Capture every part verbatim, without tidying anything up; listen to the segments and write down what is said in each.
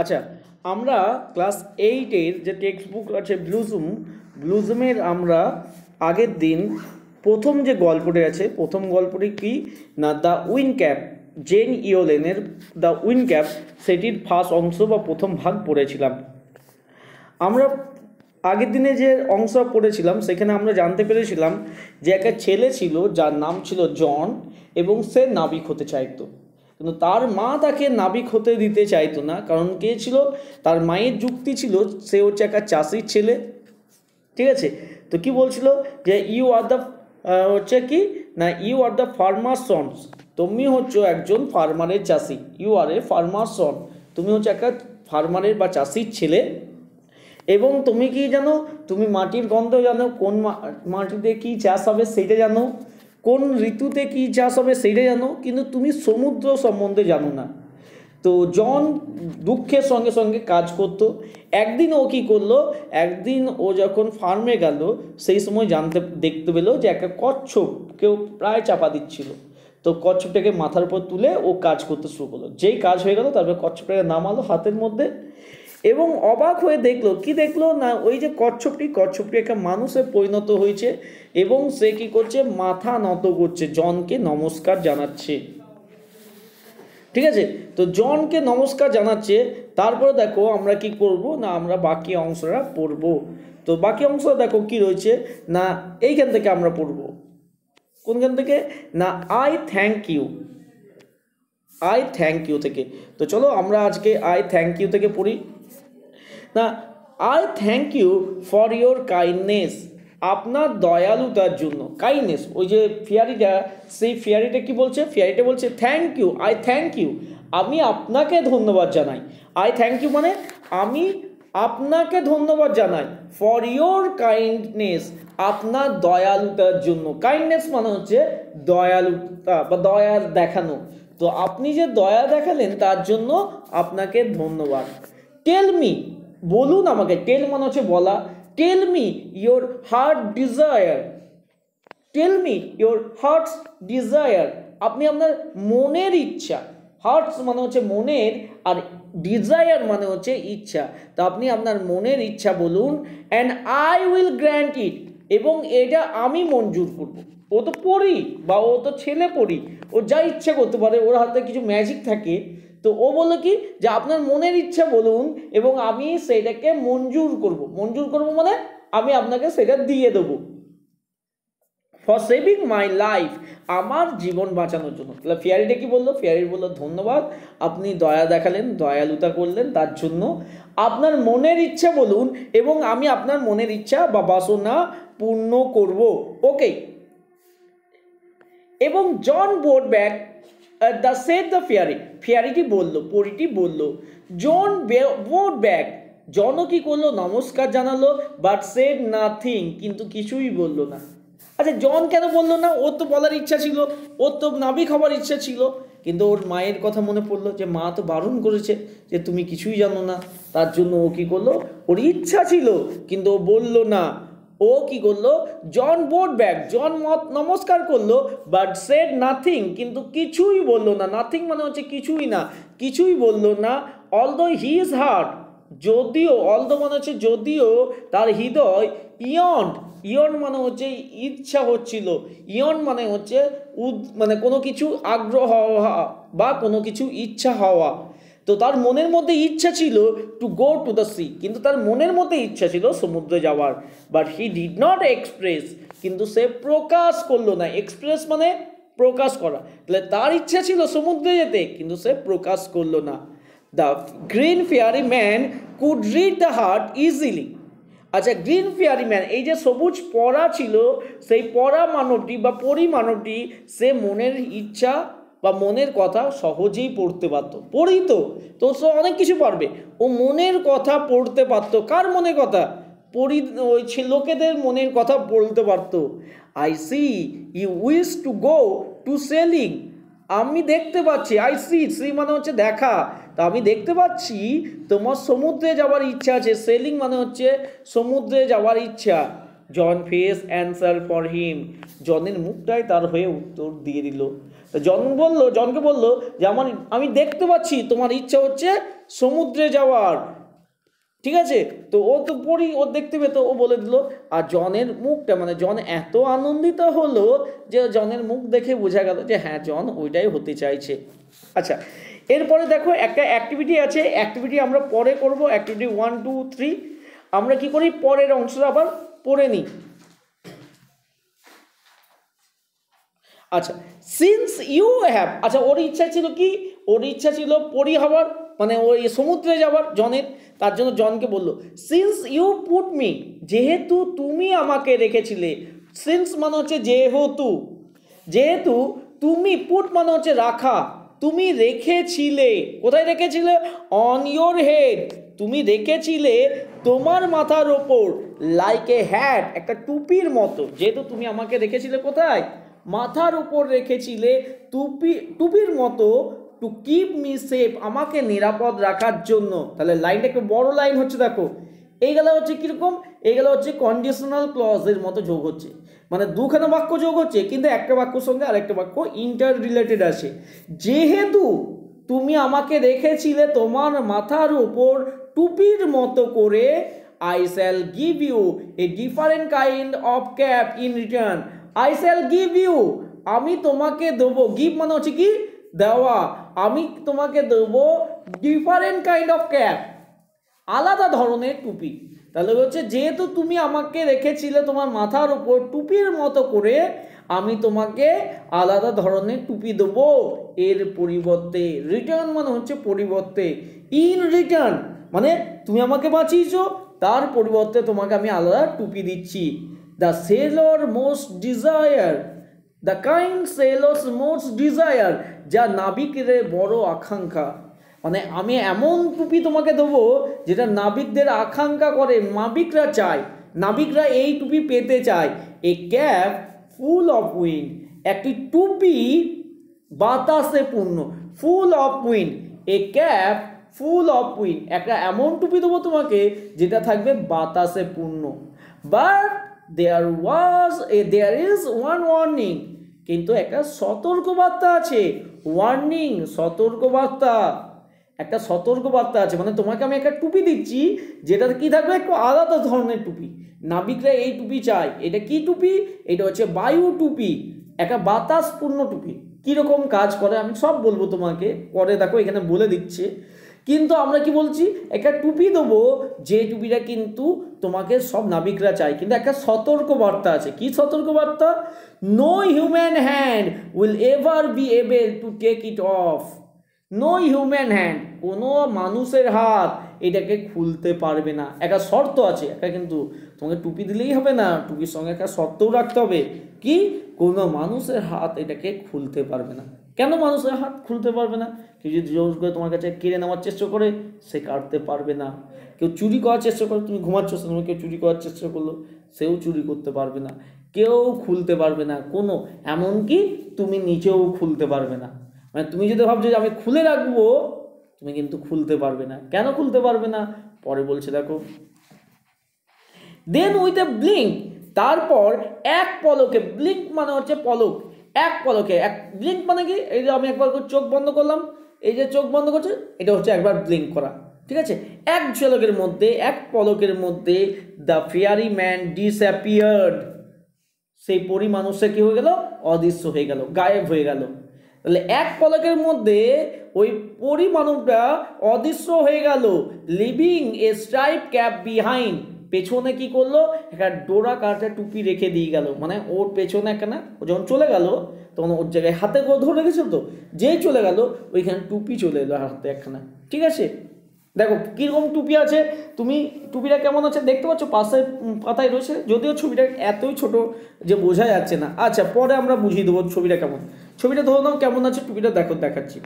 আচ্ছা আমরা ক্লাস आठ এর যে টেক্সট বুক আছে ব্লুজুম ব্লুজুমের আমরা আগের দিন প্রথম যে গল্পটি আছে প্রথম গল্পটি কি না দ্য উইন ক্যাপ জেন ইয়োলেনের দ্য উইন ক্যাপ সেটির ফার্স্ট অংশ বা প্রথম ভাগ পড়েছিলাম। আমরা আগের দিনে যে অংশ পড়েছিলাম সেখানে আমরা জানতে পেরেছিলাম যে একটা ছেলে ছিল যার নাম ছিল জন এবং সে নাবিক হতে চাইতো কিন্তু তার মা তাকে নাবিক হতে দিতে চাইতো না। কারণ কে ছিল তার মায়ের যুক্তি ছিল সে হচ্ছে একটা চাষির ছেলে। ঠিক আছে তো কি বলছিল যে ইউ আর দ্য হচ্ছে কি না you are the farmer sons তুমি হচ্ছ একজন ফার্মারের চাষি। ইউ আর এ ফার্মার সন তুমি হচ্ছে একটা ফার্মারের বা চাষির ছেলে এবং তুমি কি জানো তুমি মাটির গন্ধ জানো কোন মাটিতে কী চাষ হবে সেইটা জানো কোন ঋতুতে কী চাষ হবে সেইটা জানো কিন্তু তুমি সমুদ্র সম্বন্ধে জানো না। তো জন দুঃখের সঙ্গে সঙ্গে কাজ করতো। একদিন ও কী করলো একদিন ও যখন ফার্মে গেল সেই সময় জানতে দেখতে পেলো যে একটা কচ্ছপ কেউ প্রায় চাপা দিচ্ছিল। তো কচ্ছপটাকে মাথার উপর তুলে ও কাজ করতে শুরু করলো। যেই কাজ হয়ে গেল তারপরে কচ্ছপটাকে নামালো হাতের মধ্যে এবং অবাক হয়ে দেখলো কি দেখলো না ওই যে কচ্ছপটি কচ্ছপটি একটা মানুষে পরিণত হয়েছে এবং সে কি করছে মাথা নত করছে জনকে নমস্কার জানাচ্ছে। ঠিক আছে তো জনকে নমস্কার জানাচ্ছে। তারপরে দেখো আমরা কি করব না আমরা বাকি অংশটা পড়ব। তো বাকি অংশ দেখো কি রয়েছে না এইখান থেকে আমরা পড়ব কোনখান থেকে না I thank you I thank you থেকে। তো চলো আমরা আজকে আই থ্যাংক ইউ থেকে পড়ি না I thank you for your kindness আপনার দয়ালুতার জন্য। কাইন্ডনেস ওই যে ফিয়ারিটা সেই ফিয়ারিটা কি বলছে ফিয়ারিটা বলছে thank you I thank you আমি আপনাকে ধন্যবাদ জানাই। আই থ্যাংক ইউ মানে আমি আপনাকে ধন্যবাদ জানাই ফর ইয়োর কাইন্ডনেস আপনার দয়ালুতার জন্য। কাইন্ডনেস মানে হচ্ছে দয়ালুতা বা দয়া দেখানো। তো আপনি যে দয়া দেখালেন তার জন্য আপনাকে ধন্যবাদ। টেল মি বলুন আমাকে টেল মানে হচ্ছে বলা tell me your heart desire tell me your heart's desire আপনি আপনার মনের ইচ্ছা হার্টস মানে হচ্ছে মনের আর ডিজায়ার মানে হচ্ছে ইচ্ছা। তো আপনি আপনার মনের ইচ্ছা বলুন and I will grant it এবং এটা আমি মঞ্জুর করব। ও তো পড়ি বা ও তো ছেলে পড়ি ও যা ইচ্ছা করতে পারে ওর হাতে কিছু ম্যাজিক থাকে। তো ও বললো কি যে আপনার মনের ইচ্ছা বলুন এবং আমি সেটাকে মঞ্জুর করব। মঞ্জুর করব মানে আমি আপনাকে সেটা দিয়ে দেবো ফর সেভিং মাই লাইফ আমার জীবন বাঁচানোর জন্য। তাহলে ফিয়ারিটা কি বললো ফিয়ারি বললো ধন্যবাদ আপনি দয়া দেখালেন দয়ালুতা করলেন তার জন্য। আপনার মনের ইচ্ছা বলুন এবং আমি আপনার মনের ইচ্ছা বা বাসনা পূর্ণ করব। ওকে এবং John board bag the set the fairy ফিয়ারিটি বললো পরিটি বললো জন বোর্ড ব্যাগ জন কি করলো নমস্কার জানালো বাট সেড নাথিং কিন্তু কিছুই বললো না। আচ্ছা জন কেন বললো না ওর তো বলার ইচ্ছা ছিল ওর তো নাবিক হওয়ার ইচ্ছা ছিল কিন্তু ওর মায়ের কথা মনে পড়লো যে মা তো বারণ করেছে যে তুমি কিছুই জানো না। তার জন্য ও কী করলো ওর ইচ্ছা ছিল কিন্তু ও বললো না। ও কী করলো জন বোর্ড ব্যাক জন মত নমস্কার করলো বাট সেড নাথিং কিন্তু কিছুই বললো না। নাথিং মানে হচ্ছে কিছুই না কিছুই বললো না। অলদো হিজ হার্ট যদিও অলদো মানে হচ্ছে যদিও তার হৃদয় ইয়ন ইয়ন মানে হচ্ছে ইচ্ছা হচ্ছিল ইয়ন মানে হচ্ছে উদ মানে কোনো কিছু আগ্রহ হওয়া বা কোনো কিছু ইচ্ছা হওয়া। তো তার মনের মধ্যে ইচ্ছা ছিল to go to the sea কিন্তু তার মনের মধ্যে ইচ্ছা ছিল সমুদ্রে যাওয়ার but he did not express কিন্তু সে প্রকাশ করলো না। এক্সপ্রেস মানে প্রকাশ করা। তাহলে তার ইচ্ছা ছিল সমুদ্রে যেতে কিন্তু সে প্রকাশ করলো না। The green fairy man could read the heart easily. আচ্ছা গ্রিন ফেয়ারি ম্যান এই যে সবুজ পরা ছিল সেই পরা মানবটি বা পরি মানবটি সে মনের ইচ্ছা বা মনের কথা সহজেই পড়তে পারতো। পড়ি তো তো সে অনেক কিছু পারবে ও মনের কথা পড়তে পারতো। কার মনের কথা পড়ি ওই লোকেদের মনের কথা বলতে পারতো। I see you wish to go to sailing আমি দেখতে পাচ্ছি আই সি সি মানে হচ্ছে দেখা। তো আমি দেখতে পাচ্ছি তোমার সমুদ্রে যাওয়ার ইচ্ছা আছে। সেলিং মানে হচ্ছে সমুদ্রে যাওয়ার ইচ্ছা। John face answer for him জনের মুখটাই তার হয়ে উত্তর দিয়ে দিল। जन बोल जन के बोल देखते तुम्हार इच्छा हे समुद्रे जावार ठीक है तो वो तो पढ़ी और देखते पे तो बोले दिल और जॉनर मुखटा मैं जॉन एत आनंदित हलो जो जॉनर मुख देखे बोझा गल हाँ जॉन ओइटाई होते चाहिए। अच्छा एरपर देखो एक एक्टिविटी आछे एक्टिविटी आमरा परे करब एक्टिविटी वन टू थ्री आमरा कि करी परेर अंशटा आबार पढ़े नी। अच्छा सिंस यू हैव अच्छा और इच्छा छिलो कि और इच्छा छिलो परी हबार माने ओ समुद्रे जावार जॉनेर तार जोन्नो जॉनके बोलो सिंस यू पुट मी जेहेतु तुमी आमाके रेखेछिले सिंस माने होच्छे जेहेतु जेहेतु तुमी पुट माने होच्छे राखा तुमी रेखेछिले कोथाय रेखेछिले ऑन योर हेड तुमी रेखेछिले तोमार माथार ओपर लाइक ए हैट एकटा टुपिर मतो जेहेतु तुमी आमाके रेखेछिले कोथाय माथार ओपर रेखेछिले टुपि टुपिर मतो टू कीप मी सेफ आमाके निरापद राखार जोन्नो ताहले लाइनटा एकटु बड़ो लाइन होच्छे देखो एइगुलो होच्छे कि रकम एइगुलो होच्छे कंडिशनल क्लजेर मतो जोग होच्छे माने दुखाना वाक्य जोग होच्छे किन्तु एकटा वाक्यर संगे आरेकटा वाक्य इंटर रिलेटेड आछे जेहेतु तुमी आमाके रेखेछिले तोमार माथार ओपर टुपिर मतो करे I shall give you a different kind of cap in return I shall give you आमी तोमाके देबो गिव माने होच्छे कि देवा आमी तोमाके देबो डिफरेंट काइंड अफ कैप आलादा धरनेर टुपी ताहले होच्छे जेहेतु तुमी आमाके रेखेछिले तोमार माथार ओपर टुपिर मतो करे आमी तोमाके आलादा धरनेर टुपि देबो एर परिबर्ते रिटार्न माने होच्छे परिबर्ते इन रिटार्न माने तुमी आमाके बाँचिয়েছো तार परिबर्ते तोमाके आमी आलादा टुपि दिচ্ছি। The sailor most desire the kind sailors most desire जा नाविकेर बड़ आकांक्षा माने आमी एमन टुपी तुम्हें देव जेटा नाविकदेर आकांक्षा करे नाविकरा चाय नाविकरा एई टुपी पेते चाय a cap full of wind एकटी टुपी बातासे पूर्ण full of wind a cap full of wind एकटा एमन टुपी देव तुम्हें जेटा थाकबे बातासे पूर्ण but there was a there is one warning किन्तु एकटा सतर्कबार्ता आछे वार्निंग सतर्कबार्ता एक सतर्क बार्ता आछे माने तुम्हें एक टुपी दिच्छि जेटा कि थाकबे एक आलादा धरनेर टुपी नाविकरा एई टुपी चाय एटा कि टुपी एटा होच्छे वायु टुपी एक बातासपूर्ण टुपी कि रकम काज करे आमि सब बोलबो तुम्हें परे देखो एखाने बोले दिच्छि किन्तु आमरा कि बोलछि एक टुपी देबो जे टुपिटा किन्तु तुम्हें सब नाविकरा चाय किन्तु एक सतर्क बार्ता आछे कि सतर्क बार्ता no human hand will ever be able to take it off no human hand कोनो मानुषेर हाथ एटाके खुलते पारबे ना एक शर्त आछे एक किन्तु तुम्हें टुपी दिलेई होबे ना टुपिर संगे एक शर्तও রাখতে হবে कि कोनो मानुषेर हाथ एटाके खुलते पारबे ना केन मानुषेर हाथ खुलते पारबे ना केउ जोर जोर करे तुम्हार काछे केड़े नेওয়ার चेष्टा करे से काटते पारबे ना केउ चुरी करार चेष्टा करे तुमि घुमाচ্ছো तुम्हें केउ चुरी करार चेष्टा करलो सेও चुरी करते पारबे ना केउ खुलते पारबे ना कोनो एमनकि तुमि निजेও खुलते पारबे ना मैं तुम्हें जो भाव खुले रखबो तुम्हें किन्तु खुलते पारबे ना क्यों खुलते पारबे ना पर बोलछे देखो देन उइथ अ ब्लिंक तारपर एक पलके ब्लिंक माने होच्छे पलक एक पलके एक ब्लिंक माने कि एइ जे आमि एकबार चोख बंद करलाम एइ जे चोख बंद करछे एटा होच्छे एकबार ब्लिंक करा ठीक है एक झलकेर मध्य एक पलकेर मध्य द फेयरी मैन डिसअपियार्ड सेइ परी मानुषटा कि हये गेल अदृश्य हये गेल गायब हये गेल एक पलकर मध्य ओई परी मानवटा अदृश्य हो गेल leaving a stripe cap behind पेछने कि करलो एक डोरा काटा टुपी रेखे दिए गेल माने ओर पेछने एकखाना जखन चले गेल तखन ओर जगह हाथे को धरे रेखेछिल तो जेई चले गेल ओइखाने टुपी चले एलो हाथे एकखाना ठीक आछे देखो किरकम टुपी आछे तुमि टुपिटा केमन आछे देखते पाच्छो पाशे पाताय रयेछे जदिओ छविटा एतोई छोटो जे बोझा जाच्छे ना। अच्छा परे आमरा बुझिये देब छविटा केमन छविटा धरे नाओ केमन आछे टुपिटा देखो देखाच्छि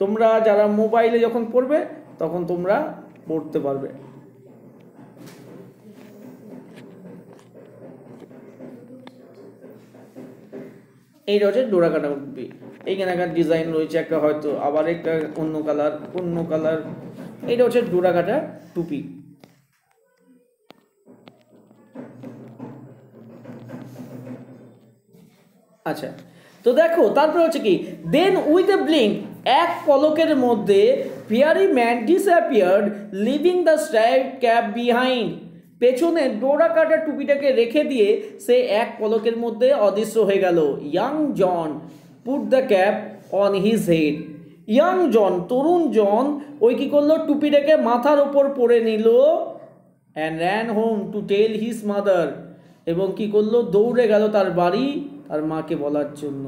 तोमरा जारा मोबाइले जखन पड़बे तखन तोमरा पढ़ते पारबे एई रयेछे डोरा काटा टुपि एइखाने एकटा डिजाइन रयेछे एकटा हयतो आबार एकटा अन्य कालार अन्य कालार एटा होच्छे डोरा काटा टुपी अच्छा। तो तो देखो तारপরে হচ্ছে কি देन উইথ এ ব্লিঙ্ক এক পলকের মধ্যে fairy man disappeared leaving the striped cap behind পেছনে ডোরা কাটা টুপিটাকে রেখে দিয়ে সে এক পলকের মধ্যে অদৃশ্য হয়ে গেল। Young John put the cap on his head young John তরুণ জন ওই কি করলো টুপিটাকে মাথার উপর পরে নিল and ran home to tell his mother এবং কি করলো দৌড়ে গেল তার বাড়ি আর মাকে বলার জন্য।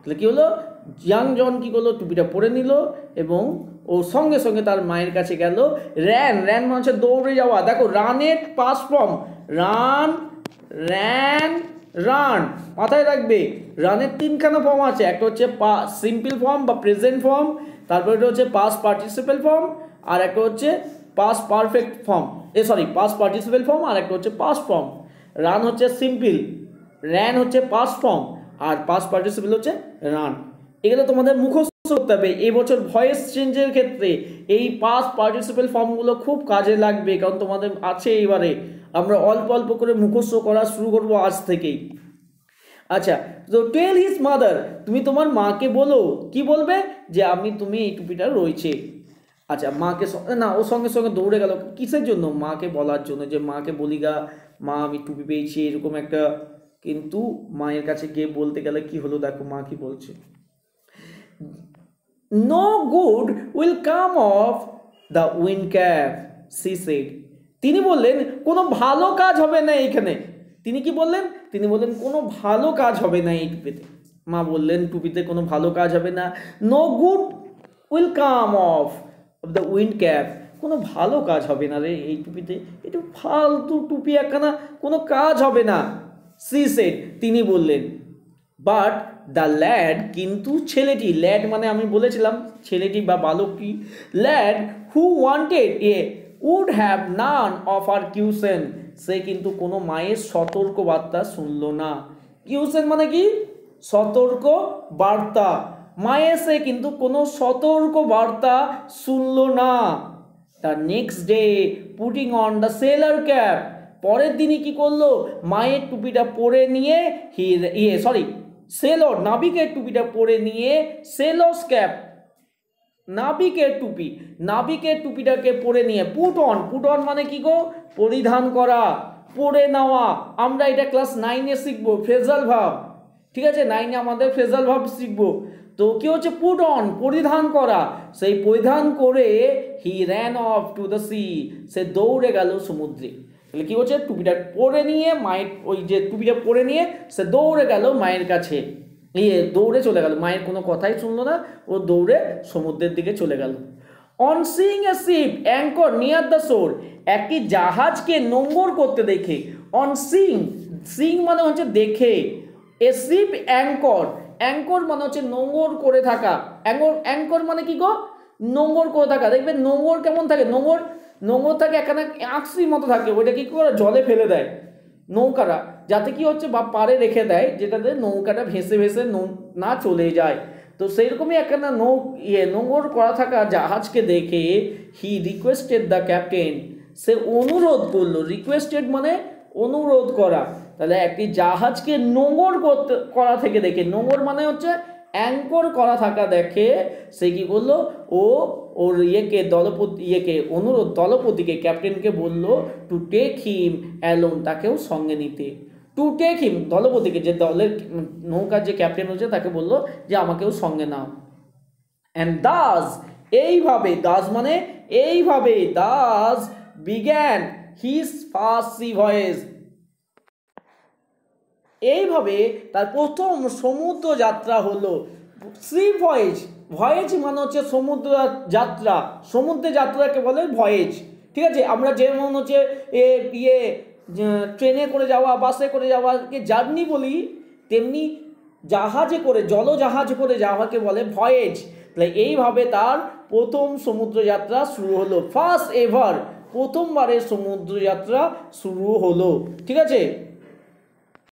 তাহলে কি হলো ইয়াং জন কি করলো টুপিটা পরে নিল এবং ও সঙ্গে সঙ্গে তার মায়ের কাছে গেল। র্যান র্যান মানে হচ্ছে দৌড়ে যাওয়া। দেখো রানের past form run ran run মাথায় রাখবে। রানের তিনখানা ফর্ম আছে, একটা হচ্ছে পাস সিম্পল ফর্ম বা প্রেজেন্ট ফর্ম, তারপরে এটা হচ্ছে পাস পার্টিসিপেল ফর্ম, আর একটা হচ্ছে past perfect form uh sorry past participle form আর একটা হচ্ছে পাস ফর্ম। রান হচ্ছে সিম্পল, রান হচ্ছে পাস ফর্ম আর পাস পার্টিসিপেল হচ্ছে রান। এগুলো তোমাদের মুখস্থ করতে হবে। এই বছর ভয়েস চেঞ্জের ক্ষেত্রে এই পাস পার্টিসিপেল ফর্মগুলো খুব কাজে লাগবে, কারণ তোমাদের আছে এবারে। আমরা অল্প অল্প করে মুখস্থ করা শুরু করবো আজ থেকেই। আচ্ছা, তো টেল হিজ মাদার তুমি তোমার মাকে বলো, কি বলবে যে আমি তুমি এই টুপিটা রয়েছে। আচ্ছা মাকে না ও সঙ্গে সঙ্গে দৌড়ে গেল কিসের জন্য, মাকে বলার জন্য যে মাকে বলি গা মা আমি টুপি পেয়েছি এরকম একটা। কিন্তু মায়ের কাছে গিয়ে বলতে গেলে কি হলো, দেখো মা কি বলছে, no good will come of the wind cap she said তিনি বললেন কোনো ভালো কাজ হবে না এইখানে। তিনি কি বললেন, তিনি বললেন কোনো ভালো কাজ হবে না এই টুপিতে। মা বললেন টুপিতে কোনো ভালো কাজ হবে না। No good will come of of the wind cap কোনো ভালো কাজ হবে না রে এই টুপিতে, একটু ফালতু টুপি একখানা, কোনো কাজ হবে না। সি সেড তিনি বললেন, বাট দ্য ল্যাড কিন্তু ছেলেটি, ল্যাড মানে আমি বলেছিলাম ছেলেটি বা বালকটি, lad who wanted a would have none of her caution সে কিন্তু কোনো মায়ের সতর্ক বার্তা শুনল না। কিউসেন মানে কি সতর্ক বার্তা, মায়ের সে কিন্তু কোনো সতর্ক বার্তা শুনল না। The next day putting on the sailor cap পরের দিনই কি করলো মায়ের টুপিটা পরে নিয়ে হি ইয়ে সরি সেলর নাবিকের টুপিটা পরে নিয়ে সেলস ক্যাপ নাবিকের টুপি নাবিকের টুপিটাকে পরে নিয়ে পুট অন পুট অন মানে কি গো পরিধান করা পরে নেওয়া। আমরা এটা ক্লাস নাইনে শিখবো ফ্রেজাল ভার্ব, ঠিক আছে, নাইনে আমাদের ফ্রেজাল ভার্ব শিখবো। তো কি হচ্ছে পুট অন পরিধান করা, সেই পরিধান করে he ran off to the sea সে দৌড়ে গেল সমুদ্রে। তাহলে কী হচ্ছে টুপিটা পরে নিয়ে মায়ের ওই যে টুপিটা পরে নিয়ে সে দৌড়ে গেল মায়ের কাছে, ইয়ে দৌড়ে চলে গেল, মায়ের কোনো কথাই শুনলো না, ও দৌড়ে সমুদ্রের দিকে চলে গেল। On seeing a ship anchor near the shore একটি জাহাজকে নোঙর করতে দেখে, অন সিইং সিইং মানে হচ্ছে দেখে, এ শিপ অ্যাঙ্কর অ্যাঙ্কর মানে হচ্ছে নোঙর করে থাকা, অ্যাঙ্কর অ্যাঙ্কর মানে কি গো নোঙর করে থাকা। দেখবে নোঙর কেমন থাকে, নোঙর নোঙর থাকে একখানা আঁকশির মতো থাকে, ওইটা কি করে জলে ফেলে দেয় নৌকারা, যাতে কি হচ্ছে বা পাড়ে রেখে দেয় যেটাতে নৌকাটা ভেসে ভেসে না চলে যায়। তো সেইরকমই একখানা নৌ ইয়ে নোঙর করা থাকা জাহাজকে দেখে হি রিকোয়েস্টেড দ্য ক্যাপ্টেন সে অনুরোধ করলো, রিকোয়েস্টেড মানে অনুরোধ করা। তাহলে একটি জাহাজকে নোঙর করতে করা থেকে দেখে, নোঙর মানে হচ্ছে অ্যাঙ্কর করা থাকা দেখে সে কী করলো ও ওর ইয়েকে দলপতি ইয়েকে অনুরোধ দলপতিকে ক্যাপ্টেনকে বলল টু টেক হিম অ্যালোন তাকেও সঙ্গে নিতে। টু টেক হিম দলপতিকে যে দলের নৌকার যে ক্যাপ্টেন হচ্ছে তাকে বললো যে আমাকেও সঙ্গে নাও। অ্যান্ড দাস এইভাবে দাস মানে এইভাবে thus began his first sea voyage এইভাবে তার প্রথম সমুদ্র যাত্রা হলো। সি ভয়েজ ভয়েজ মানে হচ্ছে সমুদ্র যাত্রা, সমুদ্রে যাত্রাকে বলে ভয়েজ, ঠিক আছে। আমরা যেমন হচ্ছে এ ইয়ে ট্রেনে করে যাওয়া বাসে করে যাওয়াকে জার্নি বলি, তেমনি জাহাজে করে জলজাহাজ করে যাওয়াকে বলে ভয়েজ। তাহলে এইভাবে তার প্রথম সমুদ্র যাত্রা শুরু হলো, ফার্স্ট এভার প্রথমবারে সমুদ্র যাত্রা শুরু হলো, ঠিক আছে।